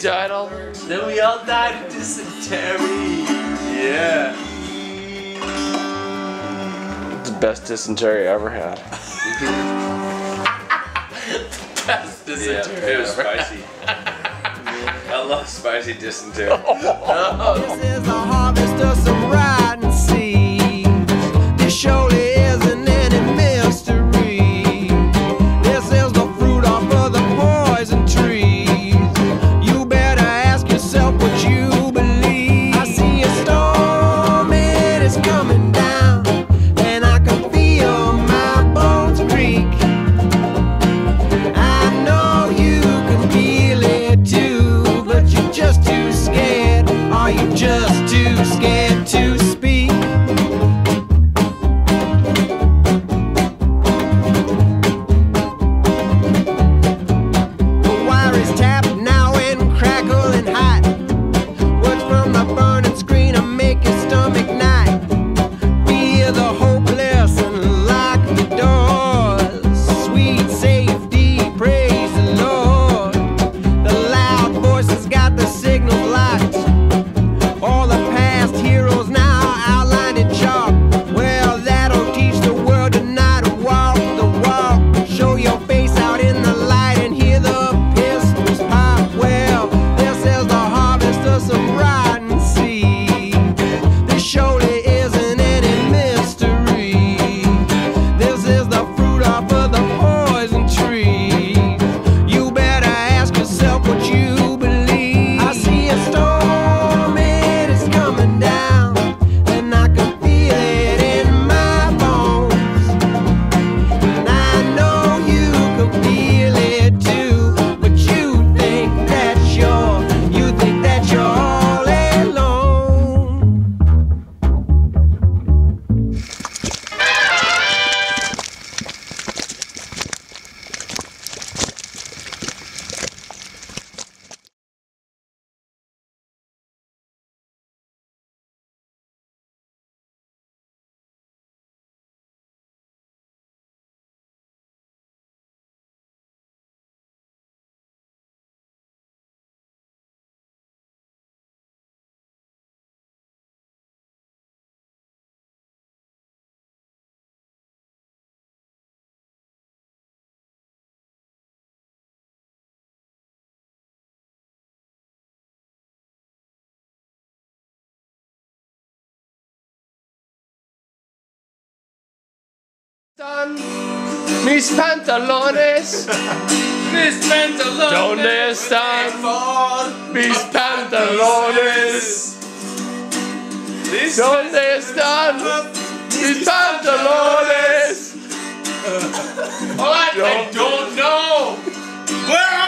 title. Then we all died of dysentery. Yeah. The best dysentery I ever had. The best dysentery. Yeah, it was spicy. I love spicy dysentery. Oh. This is the harvest of some rotten seed. This surely isn't any mystery. This is the fruit off of the poison trees. You better ask yourself what you believe. I see a storm, it is coming down, and I can feel my bones creak. I know you can feel it too. You're just too scared. Are you just too scared to speak? The wire is tapped now and crackling hot. Words from the burning screen are making your stomach knot. Fear the hopeless and lock the doors. Sweet safety, praise the Lord. The loud voices got the signal locked. All the past heroes now outlined in chalk. Well, that'll teach the world to not walk the walk. Show your face out in the light and hear the pistols pop. Well, this is the harvest of some rotten seed. This surely isn't any mystery. This is the fruit off of the poison tree. You better ask yourself what you mis pantalones, ¿dónde están mis pantalones? ¿Dónde están mis pantalones? All I don't know where.